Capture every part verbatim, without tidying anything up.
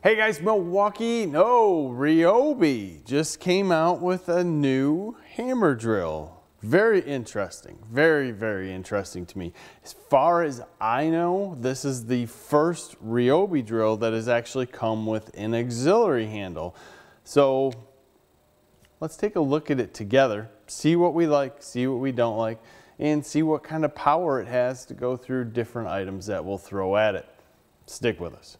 Hey guys, Milwaukee, no, Ryobi just came out with a new hammer drill. Very interesting, very, very interesting to me. As far as I know, this is the first Ryobi drill that has actually come with an auxiliary handle. So let's take a look at it together, see what we like, see what we don't like, and see what kind of power it has to go through different items that we'll throw at it. Stick with us.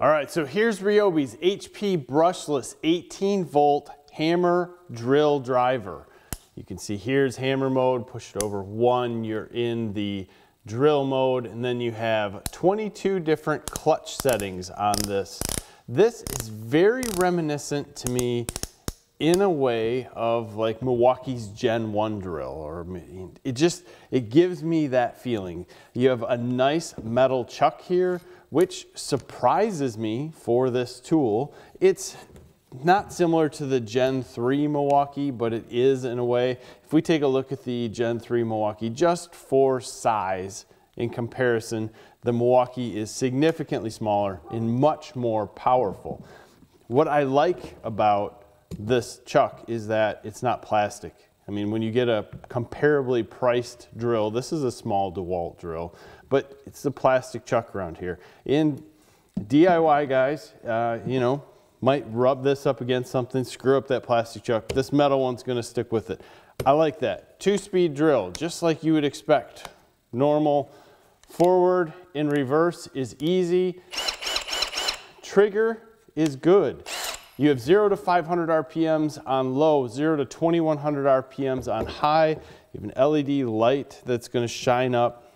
All right, so here's Ryobi's H P brushless eighteen volt hammer drill driver. You can see here's hammer mode, push it over one, you're in the drill mode, and then you have twenty-two different clutch settings on this. This is very reminiscent to me in a way of like Milwaukee's Gen one drill, or it just, it gives me that feeling. You have a nice metal chuck here, which surprises me for this tool. It's not similar to the Gen three Milwaukee, but it is in a way. If we take a look at the Gen three Milwaukee, just for size in comparison, the Milwaukee is significantly smaller and much more powerful. What I like about this chuck is that it's not plastic. I mean, when you get a comparably priced drill, this is a small DeWalt drill, but it's the plastic chuck around here. And D I Y guys, uh, you know, might rub this up against something, screw up that plastic chuck. This metal one's gonna stick with it. I like that. Two-speed drill, just like you would expect. Normal, forward, and reverse is easy. Trigger is good. You have zero to five hundred R P Ms on low, zero to twenty-one hundred R P Ms on high. You have an L E D light that's going to shine up.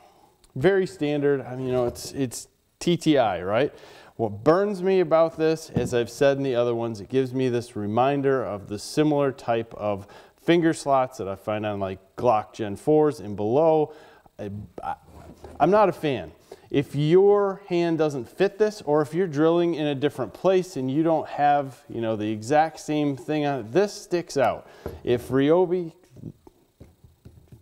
Very standard. I mean, you know, it's, it's T T I, right? What burns me about this, as I've said in the other ones, it gives me this reminder of the similar type of finger slots that I find on like Glock Gen fours and below. I, I, I'm not a fan. If your hand doesn't fit this, or if you're drilling in a different place and you don't have, you know, the exact same thing on it, this sticks out. If Ryobi,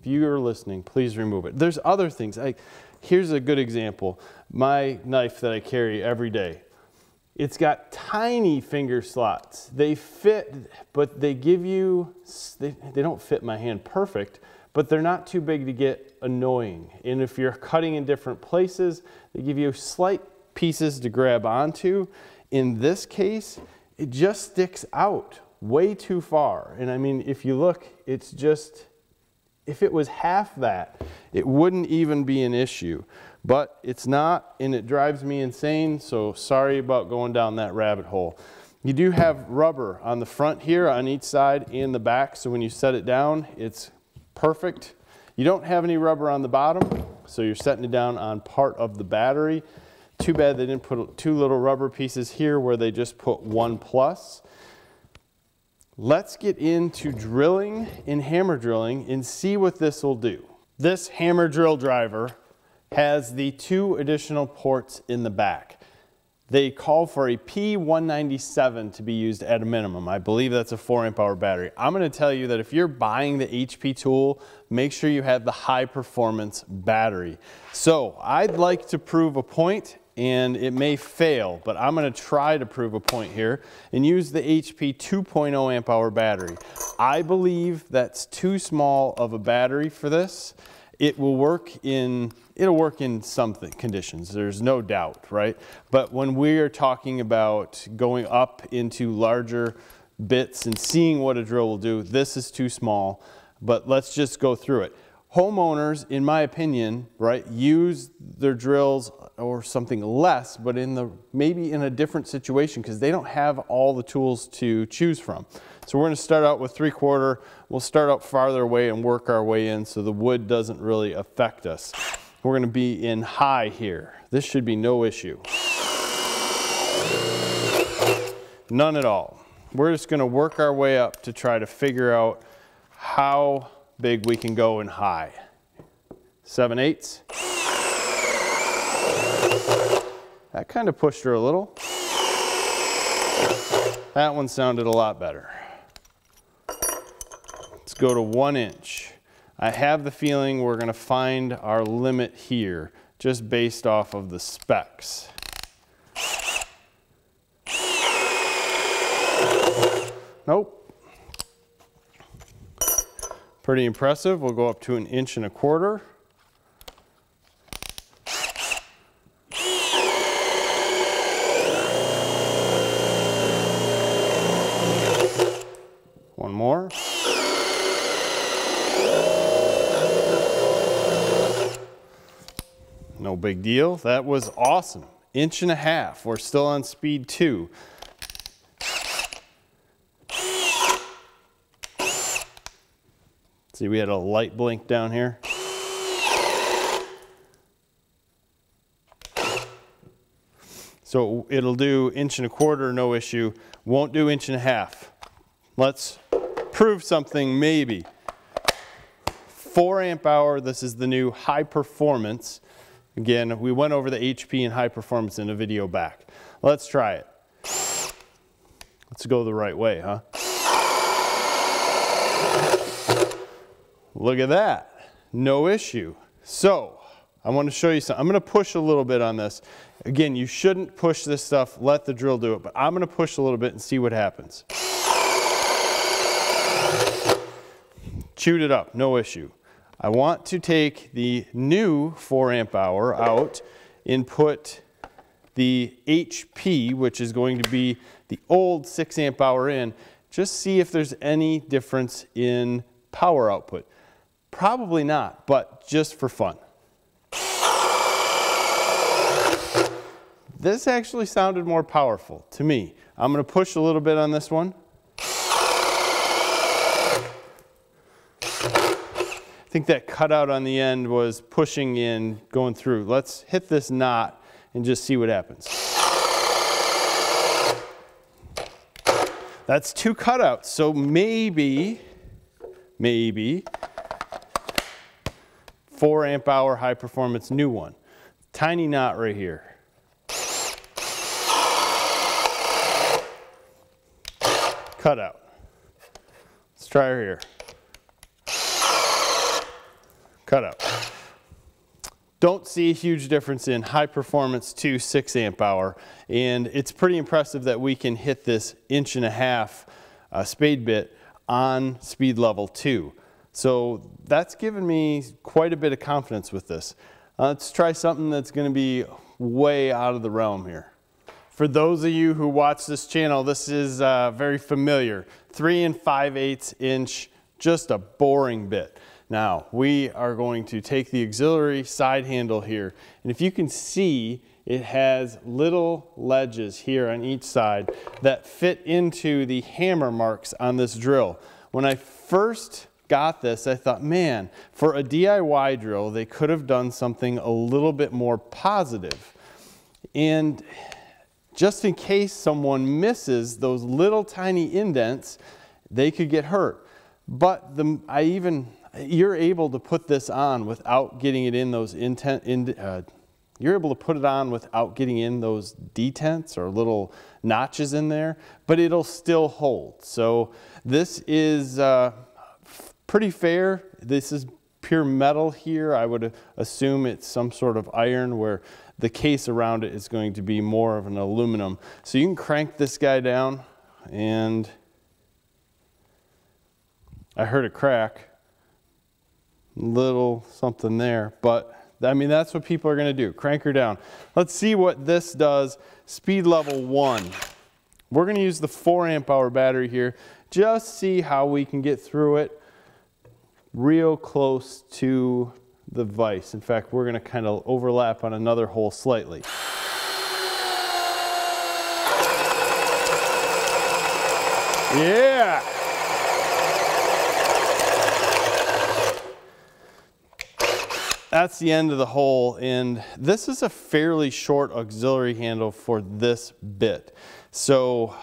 if you're listening, please remove it. There's other things. Like, here's a good example. My knife that I carry every day. It's got tiny finger slots. They fit, but they give you, they, they don't fit my hand perfect, but they're not too big to get annoying. And if you're cutting in different places, they give you slight pieces to grab onto. In this case, it just sticks out way too far. And I mean, if you look, it's just, if it was half that, it wouldn't even be an issue. But it's not, and it drives me insane, so sorry about going down that rabbit hole. You do have rubber on the front here, on each side and the back, so when you set it down, it's perfect. You don't have any rubber on the bottom, so you're setting it down on part of the battery. Too bad they didn't put two little rubber pieces here where they just put one plus. Let's get into drilling and hammer drilling and see what this will do. This hammer drill driver has the two additional ports in the back. They call for a P one ninety-seven to be used at a minimum. I believe that's a four amp hour battery. I'm gonna tell you that if you're buying the H P tool, make sure you have the high performance battery. So I'd like to prove a point, and it may fail, but I'm gonna try to prove a point here and use the H P two point oh amp hour battery. I believe that's too small of a battery for this. It will work in, it'll work in some conditions, there's no doubt, right? But when we're talking about going up into larger bits and seeing what a drill will do, this is too small, but let's just go through it. Homeowners, in my opinion, right, use their drills or something less, but in the, maybe in a different situation because they don't have all the tools to choose from. So we're gonna start out with three quarter. We'll start out farther away and work our way in so the wood doesn't really affect us. We're gonna be in high here. This should be no issue. None at all. We're just gonna work our way up to try to figure out how big we can go in high. seven eighths. That kind of pushed her a little. That one sounded a lot better. Let's go to one inch. I have the feeling we're gonna find our limit here just based off of the specs. Nope. Pretty impressive. We'll go up to an inch and a quarter. One more. No big deal. That was awesome. Inch and a half. We're still on speed two. See, we had a light blink down here. So it'll do inch and a quarter, no issue. Won't do inch and a half. Let's prove something, maybe. Four amp hour, this is the new high performance. Again, we went over the H P and high performance in a video back. Let's try it. Let's go the right way, huh? Look at that, no issue. So I want to show you something. I'm going to push a little bit on this. Again, you shouldn't push this stuff, let the drill do it, but I'm going to push a little bit and see what happens. Chewed it up, no issue. I want to take the new four amp hour out and put the H P, which is going to be the old six amp hour in, just see if there's any difference in power output. Probably not, but just for fun. This actually sounded more powerful to me. I'm going to push a little bit on this one. I think that cutout on the end was pushing in, going through. Let's hit this knot and just see what happens. That's two cutouts, so maybe, maybe, four amp hour high performance new one. Tiny knot right here. Cut out. Let's try her here. Cut out. Don't see a huge difference in high performance to six amp hour, and it's pretty impressive that we can hit this inch and a half uh, spade bit on speed level two. So that's given me quite a bit of confidence with this. Uh, let's try something that's going to be way out of the realm here. For those of you who watch this channel, this is uh, very familiar. Three and five eighths inch, just a boring bit. Now we are going to take the auxiliary side handle here, and if you can see, it has little ledges here on each side that fit into the hammer marks on this drill. When I first got this, I thought, man, for a D I Y drill, they could have done something a little bit more positive. And just in case someone misses those little tiny indents, they could get hurt. But the, I even, you're able to put this on without getting it in those intent, in, uh, you're able to put it on without getting in those detents or little notches in there, but it'll still hold. So this is, uh, pretty fair. This is pure metal here. I would assume it's some sort of iron where the case around it is going to be more of an aluminum. So you can crank this guy down, and I heard a crack, little something there, but I mean, that's what people are going to do. Crank her down. Let's see what this does. Speed level one. We're going to use the four amp hour battery here. Just see how we can get through it. Real close to the vise. In fact, we're going to kind of overlap on another hole slightly. Yeah! That's the end of the hole, and this is a fairly short auxiliary handle for this bit. So,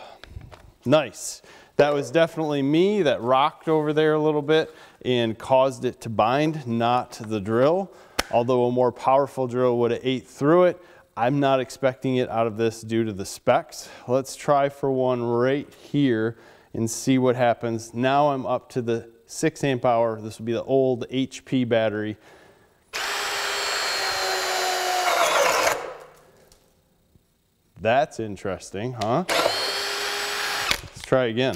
nice. That was definitely me that rocked over there a little bit and caused it to bind, not the drill. Although a more powerful drill would have ate through it, I'm not expecting it out of this due to the specs. Let's try for one right here and see what happens. Now I'm up to the six amp hour. This would be the old H P battery. That's interesting, huh? Let's try again.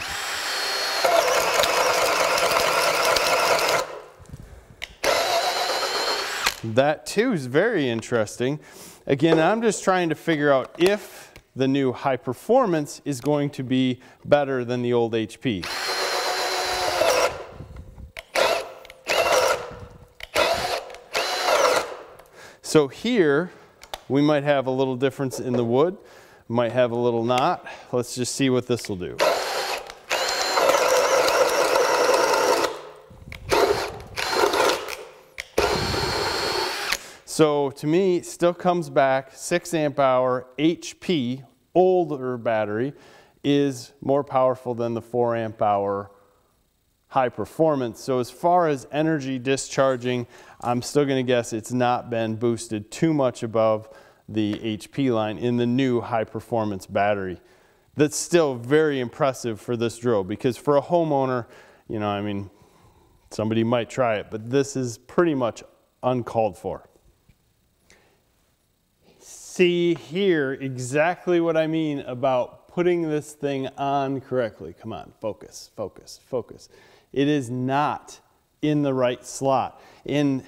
That too is very interesting. Again, I'm just trying to figure out if the new high performance is going to be better than the old H P. So here, we might have a little difference in the wood, might have a little knot. Let's just see what this will do. So to me, it still comes back six amp hour H P, older battery, is more powerful than the four amp hour high performance. So as far as energy discharging, I'm still gonna guess it's not been boosted too much above the H P line in the new high performance battery. That's still very impressive for this drill, because for a homeowner, you know, I mean, somebody might try it, but this is pretty much uncalled for. See here exactly what I mean about putting this thing on correctly. Come on, focus, focus, focus. It is not in the right slot. And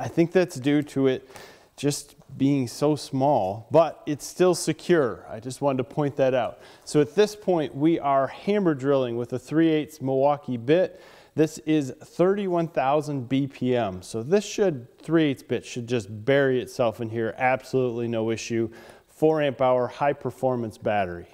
I think that's due to it just being so small, but it's still secure. I just wanted to point that out. So at this point, we are hammer drilling with a three eighths Milwaukee bit. This is thirty-one thousand B P M. So this should, three eighths bit should just bury itself in here. Absolutely no issue. Four amp hour high performance battery.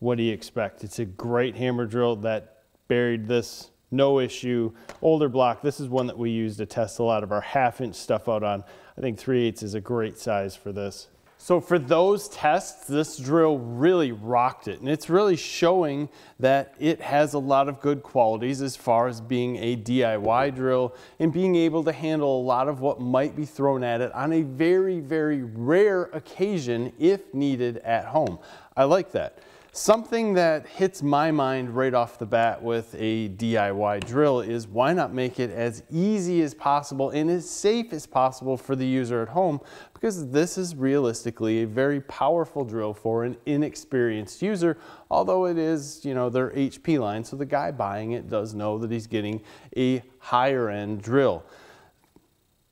What do you expect? It's a great hammer drill that buried this, no issue. Older block, this is one that we use to test a lot of our half inch stuff out on. I think three eighths is a great size for this. So for those tests, this drill really rocked it, and it's really showing that it has a lot of good qualities as far as being a D I Y drill and being able to handle a lot of what might be thrown at it on a very, very rare occasion if needed at home. I like that. Something that hits my mind right off the bat with a D I Y drill is why not make it as easy as possible and as safe as possible for the user at home, because this is realistically a very powerful drill for an inexperienced user, although it is, you know, their H P line, so the guy buying it does know that he's getting a higher end drill.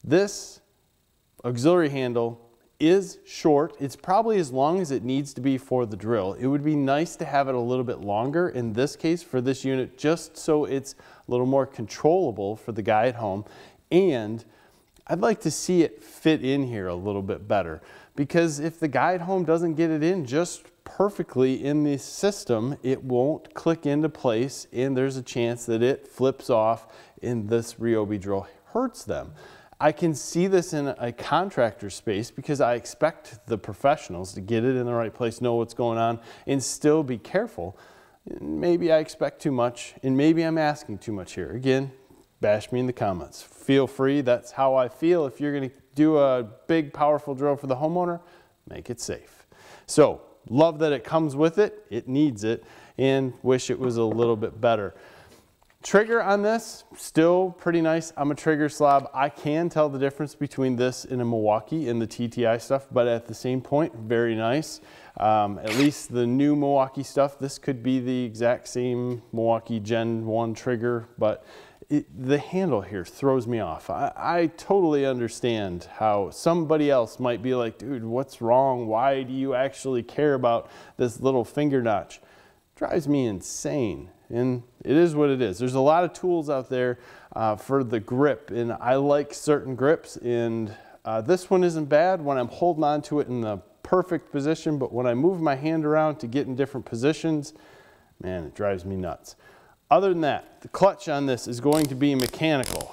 This auxiliary handle is short. It's probably as long as it needs to be for the drill. It would be nice to have it a little bit longer in this case for this unit, just so it's a little more controllable for the guy at home. And I'd like to see it fit in here a little bit better, because if the guy at home doesn't get it in just perfectly in the system, it won't click into place, and there's a chance that it flips off and this Ryobi drill hurts them. I can see this in a contractor space because I expect the professionals to get it in the right place, know what's going on, and still be careful. Maybe I expect too much, and maybe I'm asking too much here. Again, bash me in the comments. Feel free, that's how I feel. If you're gonna do a big, powerful drill for the homeowner, make it safe. So, love that it comes with it, it needs it, and wish it was a little bit better. Trigger on this, still pretty nice. I'm a trigger slob. I can tell the difference between this and a Milwaukee and the T T I stuff, but at the same point, very nice. Um, at least the new Milwaukee stuff, this could be the exact same Milwaukee Gen one trigger, but it, the handle here throws me off. I, I totally understand how somebody else might be like, dude, what's wrong? Why do you actually care about this little finger notch? Drives me insane. And it is what it is. There's a lot of tools out there uh, for the grip, and I like certain grips, and uh, this one isn't bad when I'm holding on to it in the perfect position, but when I move my hand around to get in different positions, man, it drives me nuts. Other than that, the clutch on this is going to be mechanical.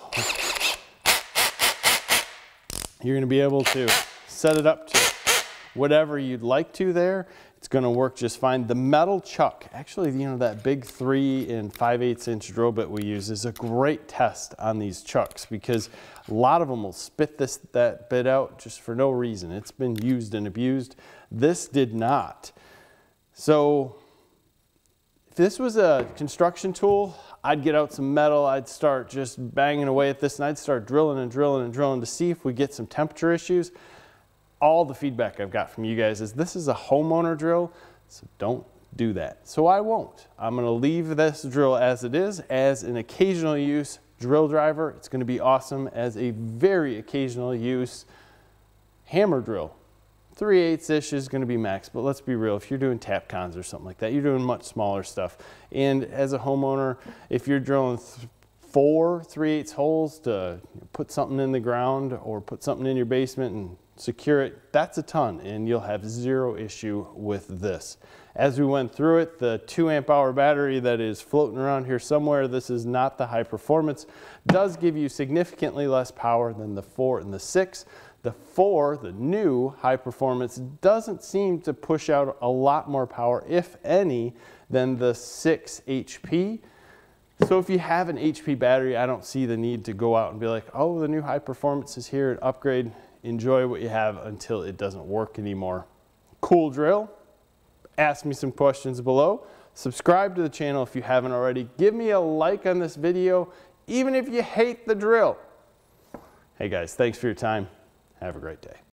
You're gonna be able to set it up to whatever you'd like to there. It's going to work just fine. The metal chuck, actually, you know, that big three and five eighths inch drill bit we use is a great test on these chucks, because a lot of them will spit this that bit out just for no reason. It's been used and abused. This did not. So if this was a construction tool, I'd get out some metal, I'd start just banging away at this, and I'd start drilling and drilling and drilling to see if we get some temperature issues. All the feedback I've got from you guys is this is a homeowner drill, so don't do that. So I won't. I'm gonna leave this drill as it is, as an occasional use drill driver. It's gonna be awesome as a very occasional use hammer drill. three eighths-ish is gonna be max, but let's be real, if you're doing tap cons or something like that, you're doing much smaller stuff. And as a homeowner, if you're drilling th four three eighths holes to put something in the ground or put something in your basement and secure it, that's a ton, and you'll have zero issue with this. As we went through it, the two amp hour battery that is floating around here somewhere, this is not the high performance, does give you significantly less power than the four and the six. The four, the new high performance, doesn't seem to push out a lot more power, if any, than the six H P. So if you have an H P battery, I don't see the need to go out and be like, oh, the new high performance is here and upgrade. Enjoy what you have until it doesn't work anymore. Cool drill. Ask me some questions below. Subscribe to the channel if you haven't already. Give me a like on this video, even if you hate the drill. Hey guys, thanks for your time. Have a great day.